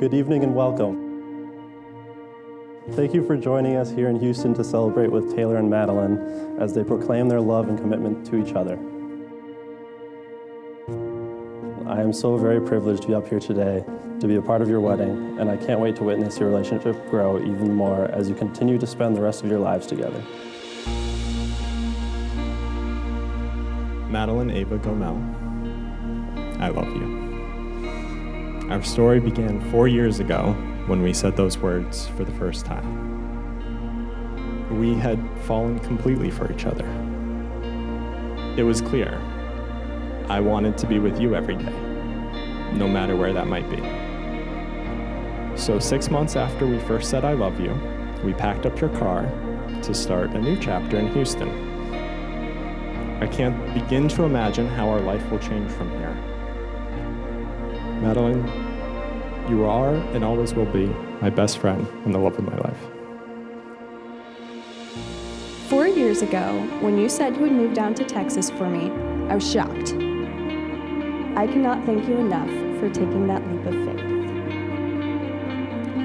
Good evening and welcome. Thank you for joining us here in Houston to celebrate with Taylor and Madeleine as they proclaim their love and commitment to each other. I am so very privileged to be up here today to be a part of your wedding, and I can't wait to witness your relationship grow even more as you continue to spend the rest of your lives together. Madeleine Ava Gomel, I love you. Our story began 4 years ago when we said those words for the first time. We had fallen completely for each other. It was clear. I wanted to be with you every day, no matter where that might be. So 6 months after we first said I love you, we packed up your car to start a new chapter in Houston. I can't begin to imagine how our life will change from here. Madeleine, you are and always will be my best friend and the love of my life. 4 years ago, when you said you would move down to Texas for me, I was shocked. I cannot thank you enough for taking that leap of faith.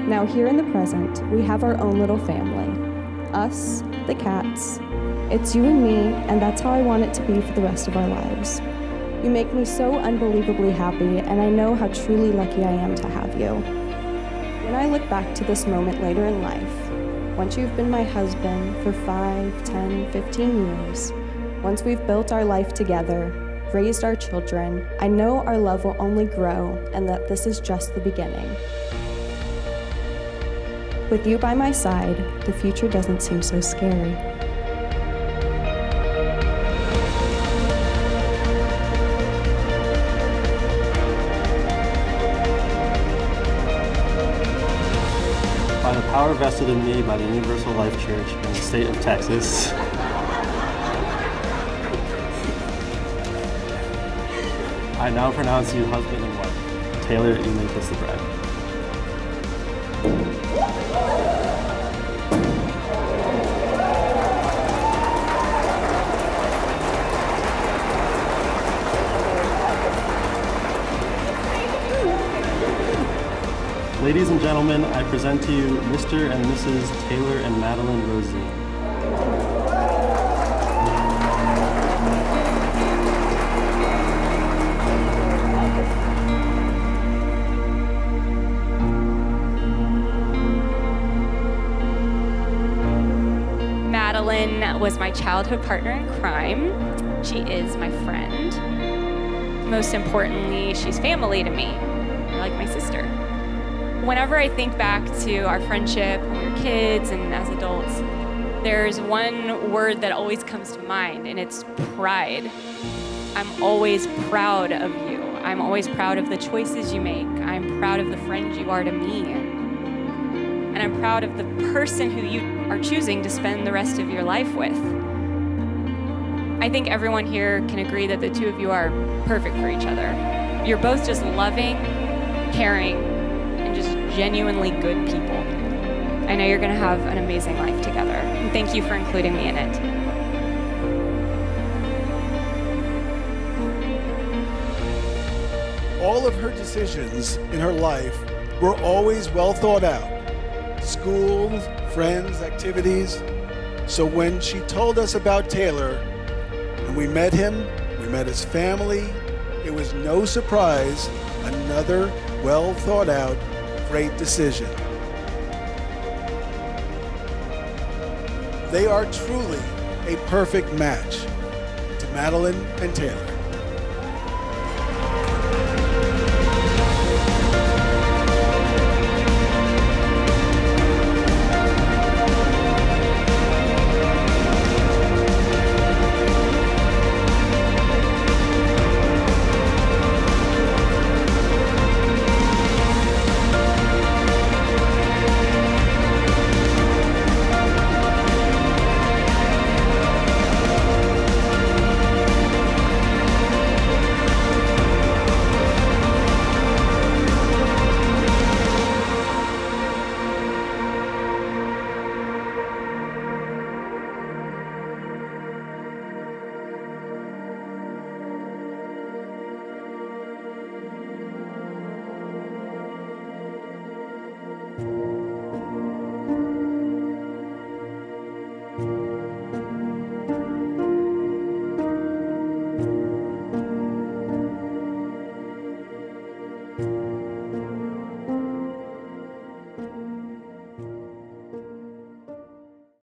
Now here in the present, we have our own little family. Us, the cats, it's you and me, and that's how I want it to be for the rest of our lives. You make me so unbelievably happy, and I know how truly lucky I am to have you. When I look back to this moment later in life, once you've been my husband for 5, 10, 15 years, once we've built our life together, raised our children, I know our love will only grow and that this is just the beginning. With you by my side, the future doesn't seem so scary. By the power vested in me by the Universal Life Church in the state of Texas. I now pronounce you husband and wife. Taylor, you may kiss the bride. Ladies and gentlemen, I present to you Mr. and Mrs. Taylor and Madeleine Rosine. Madeleine was my childhood partner in crime. She is my friend. Most importantly, she's family to me, like my sister. Whenever I think back to our friendship when we were kids and as adults, there's one word that always comes to mind, and it's pride. I'm always proud of you. I'm always proud of the choices you make. I'm proud of the friend you are to me. And I'm proud of the person who you are choosing to spend the rest of your life with. I think everyone here can agree that the two of you are perfect for each other. You're both just loving, caring, and just genuinely good people. I know you're going to have an amazing life together. And thank you for including me in it. All of her decisions in her life were always well thought out. School, friends, activities. So when she told us about Taylor, and we met him, we met his family, it was no surprise, another well thought out, great decision. They are truly a perfect match to Madeleine and Taylor.